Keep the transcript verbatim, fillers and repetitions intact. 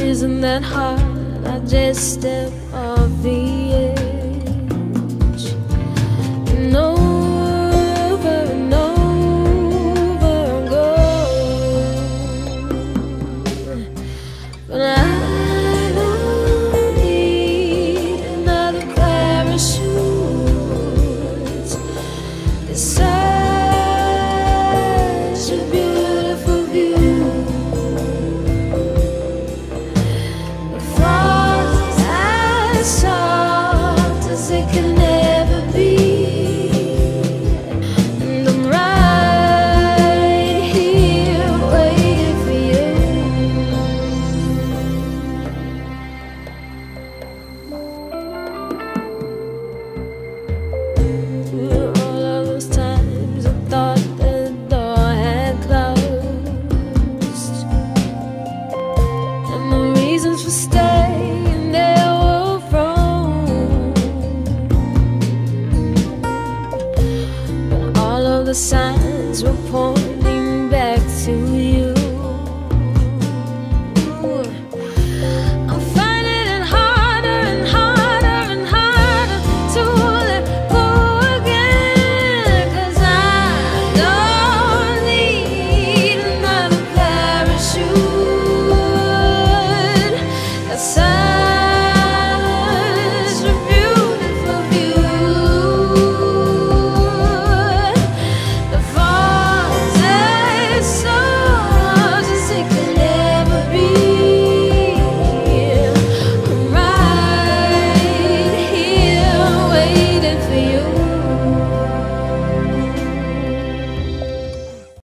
Isn't that hard? I just stepped